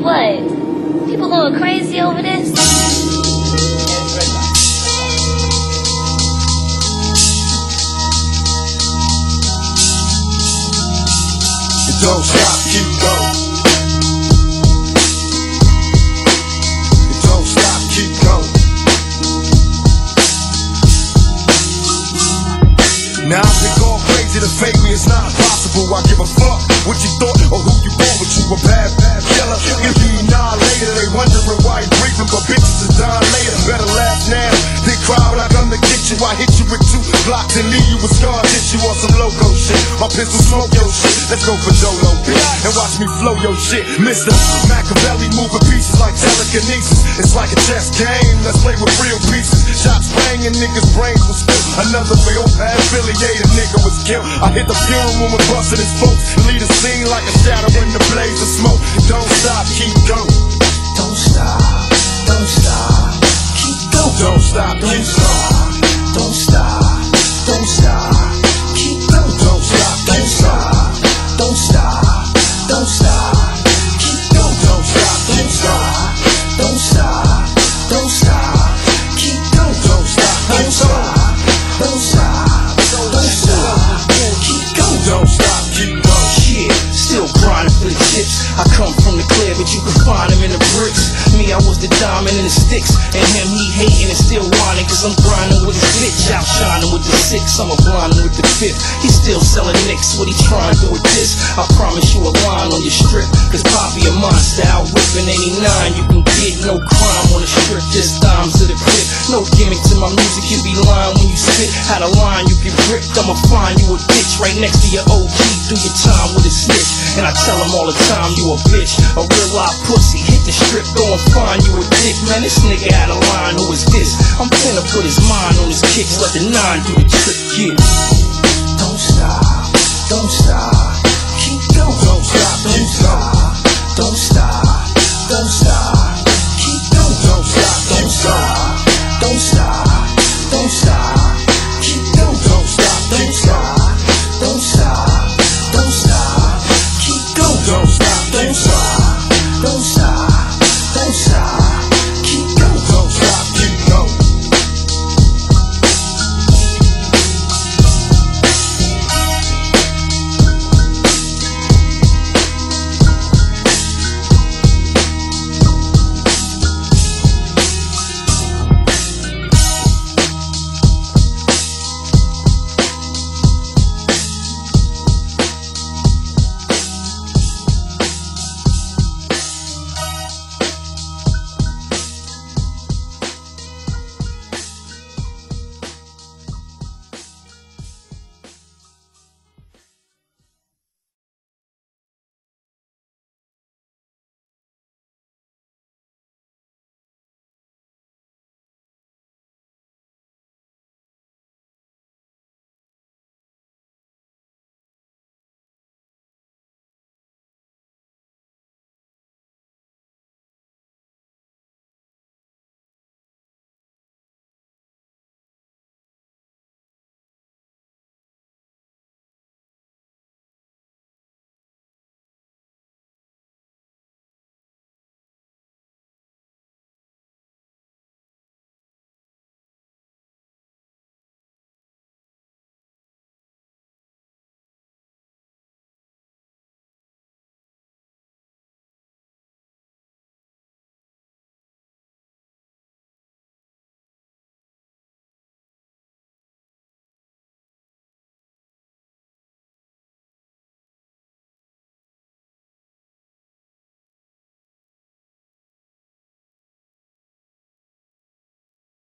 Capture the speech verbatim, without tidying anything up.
what? People going crazy over this? It don't stop, keep going. It don't stop, keep going. Now I've been going crazy to fake me, it's not possible. I give a fuck what you thought or who you are, but you a bad, bad killer. If you die later, they wondering why you breathing, but bitches are dying later. Better laugh now, then cry when I come to get you. I hit you with two blocks and leave you with scar tissue on some loco shit. My pistol smoke your shit, let's go for Jolo, bitch, and watch me flow your shit. Mister Machiavelli moving pieces like telekinesis. It's like a chess game, let's play with real pieces. Shots banging, niggas' brains will spill. Another real bad affiliated nigga was killed. I hit the funeral with bustin' his folks, lead a scene like a shadow in the blaze of smoke. Don't stop, keep going. Don't stop, don't stop, keep going. Don't stop, don't stop, don't stop, don't stop, keep going. Don't stop, don't stop, don't stop, don't stop, keep going. Don't stop, don't stop, don't stop, don't stop, keep going. Don't stop, don't stop, don't stop, don't stop, keep going. Don't stop, keep going. Yeah, still grinding for the chips. I come from the clear, but you can find him in the bricks. Me, I was the diamond in the sticks, and him, he hating and still whining, cause I'm grinding with his bitch, outshining with the six, I'm a blinding with the fifth. He still selling nicks, what he trying to do with this? I promise you a line on your strip, cause Poppy a monster out ripping eighty-nine. You can get no crime on the strip, just dimes to the pit. No gimmick to my music, you be lying when you spit. Out of line, you get ripped, I'ma find you a bitch right next to your O G, do your time with a snitch. And I tell him all the time, you a bitch, a real life pussy, hit the strip, go and find you a dick, man. This nigga out of line, who is this? I'm finna put his mind on his kicks, let the nine do the trick, yeah. Don't stop, don't stop,